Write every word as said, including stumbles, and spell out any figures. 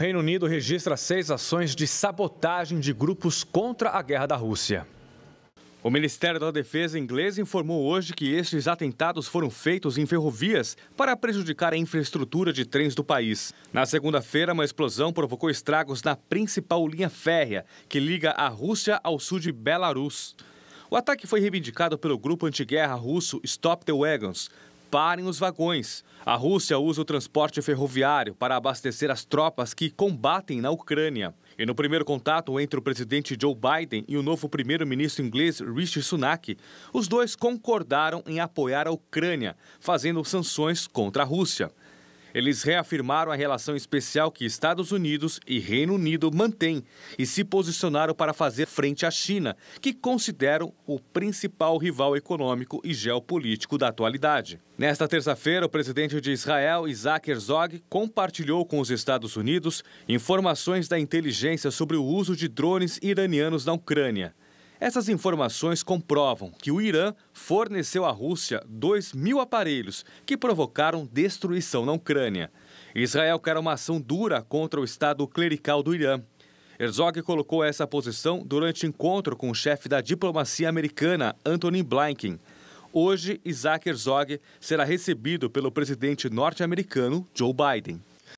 Reino Unido registra seis ações de sabotagem de grupos contra a guerra da Rússia. O Ministério da Defesa inglês informou hoje que estes atentados foram feitos em ferrovias para prejudicar a infraestrutura de trens do país. Na segunda-feira, uma explosão provocou estragos na principal linha férrea, que liga a Rússia ao sul de Belarus. O ataque foi reivindicado pelo grupo antiguerra russo Stop the Wagons. Parem os vagões. A Rússia usa o transporte ferroviário para abastecer as tropas que combatem na Ucrânia. E no primeiro contato entre o presidente Joe Biden e o novo primeiro-ministro inglês Rishi Sunak, os dois concordaram em apoiar a Ucrânia, fazendo sanções contra a Rússia. Eles reafirmaram a relação especial que Estados Unidos e Reino Unido mantêm e se posicionaram para fazer frente à China, que consideram o principal rival econômico e geopolítico da atualidade. Nesta terça-feira, o presidente de Israel, Isaac Herzog, compartilhou com os Estados Unidos informações da inteligência sobre o uso de drones iranianos na Ucrânia. Essas informações comprovam que o Irã forneceu à Rússia dois mil aparelhos que provocaram destruição na Ucrânia. Israel quer uma ação dura contra o Estado clerical do Irã. Herzog colocou essa posição durante encontro com o chefe da diplomacia americana, Anthony Blinken. Hoje, Isaac Herzog será recebido pelo presidente norte-americano Joe Biden.